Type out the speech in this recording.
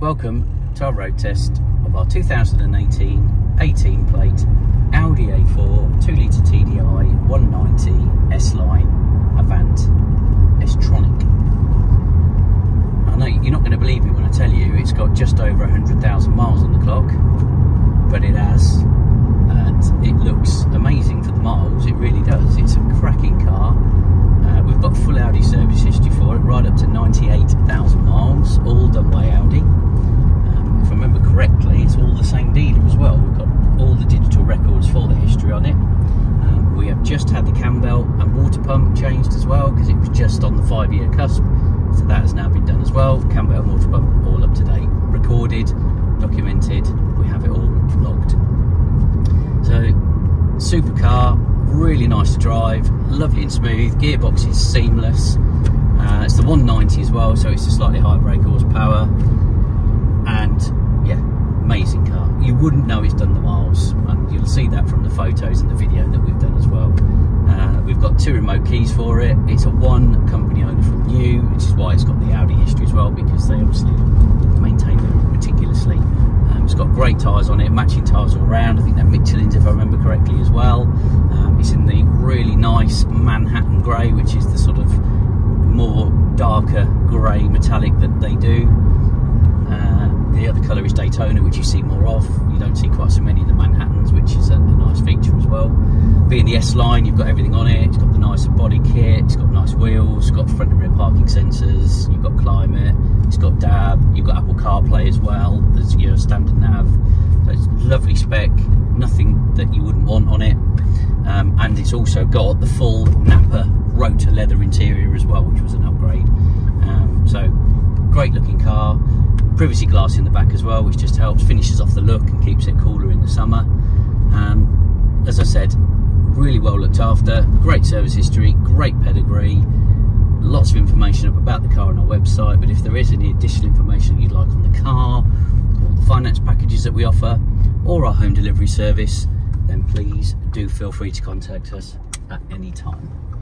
Welcome to our road test of our 2018 18 plate Audi A4 2 litre TDI 190 S-Line Avant S-Tronic. I know you're not going to believe me when I tell you it's got just over 100,000 miles on the clock, but it has, and it looks amazing for the miles, it really does. It's a cracking car. We've got full Audi service history for it, right up to 98,000 miles, all done by Audi. If I remember correctly, it's all the same dealer as well. We've got all the digital records for the history on it. We have just had the cam belt and water pump changed as well, because it was just on the 5-year cusp, so that has now been done as well. Cam belt and water pump all up to date, recorded, documented, we have it all logged. So, supercar, really nice to drive, lovely and smooth, gearbox is seamless. It's the 190 as well, so it's a slightly higher brake horsepower, and yeah, amazing car. You wouldn't know it's done the miles, and you'll see that from the photos and the video that we've done as well. We've got 2 remote keys for it. It's a one company owner from new, which is why it's got the Audi history as well, because they obviously maintain it meticulously. It's got great tyres on it, matching tyres all round. I think they're Michelins if I remember correctly as well. It's in the really nice Manhattan Grey, which is the sort of more darker grey metallic that they do. The other colour is Daytona, which you see more of. You don't see quite so many of the Manhattans, which is a nice feature as well. Being the S-Line, you've got everything on it. It's got the nicer body kit, it's got nice wheels, it's got front and rear parking sensors, you've got climate, it's got DAB, you've got Apple Car Play as well. There's your standard nav. So it's lovely spec, nothing that you wouldn't want on it. And it's also got the full Nappa rotor leather interior as well, which was an upgrade. So great looking car. Privacy glass in the back as well, which just helps, finishes off the look and keeps it cooler in the summer. As I said, really well looked after, great service history, great pedigree, lots of information up about the car on our website. But if there is any additional information you'd like on the car, or the finance packages that we offer, or our home delivery service, then please do feel free to contact us at any time.